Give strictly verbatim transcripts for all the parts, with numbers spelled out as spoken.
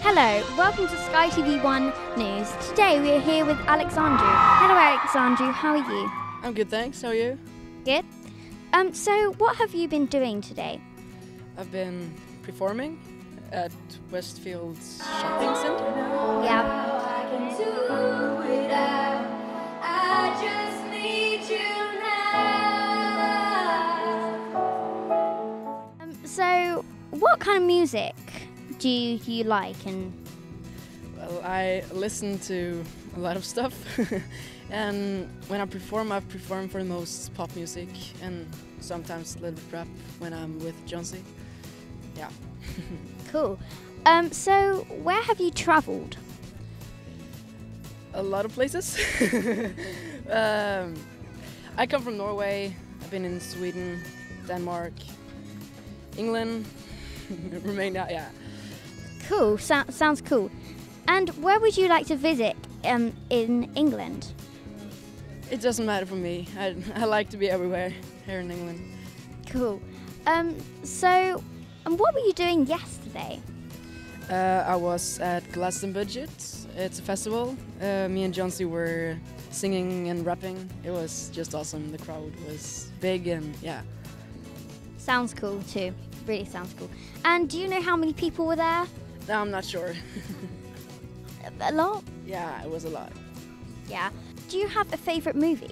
Hello, welcome to Sky T V One News. Today we are here with Alexandru. Hello Alexandru, how are you? I'm good thanks, how are you? Good. Um, so what have you been doing today? I've been performing at Westfield's Shopping Centre. Yeah. So, what kind of music do you, you like? And well, I listen to a lot of stuff, and when I perform, I perform for the most pop music and sometimes a little bit rap when I'm with John C. Yeah. Cool. Um, so, where have you travelled? A lot of places. um, I come from Norway. I've been in Sweden, Denmark, England, Romania, yeah. Cool, so sounds cool. And where would you like to visit um, in England? It doesn't matter for me. I, I like to be everywhere here in England. Cool. Um, so, and what were you doing yesterday? Uh, I was at Glastonbudget. It's a festival. Uh, me and John C were singing and rapping. It was just awesome. The crowd was big and yeah. Sounds cool too. Really sounds cool. And do you know how many people were there? No, I'm not sure. A lot? Yeah, it was a lot. Yeah. Do you have a favorite movie?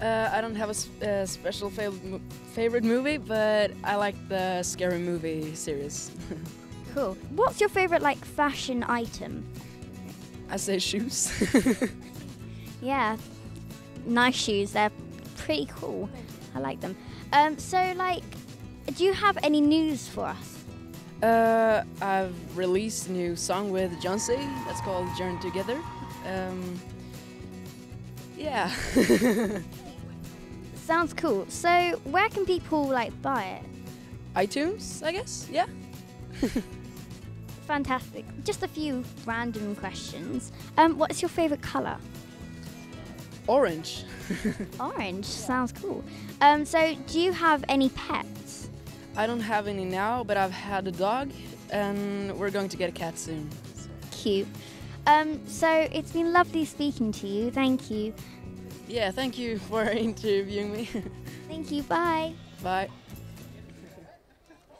Uh, I don't have a sp uh, special fav favorite movie, but I like the scary movie series. Cool. What's your favorite like fashion item? I say shoes. Yeah. Nice shoes. They're pretty cool. I like them. Um, so like. Do you have any news for us? Uh, I've released a new song with Jonsi that's called Journey Together. Um, yeah. Sounds cool. So where can people like buy it? iTunes, I guess, yeah. Fantastic. Just a few random questions. Um, what's your favourite colour? Orange. Orange, yeah. Sounds cool. Um, so do you have any pets? I don't have any now, but I've had a dog, and we're going to get a cat soon. Cute. Um, so it's been lovely speaking to you. Thank you. Yeah, thank you for interviewing me. Thank you. Bye. Bye.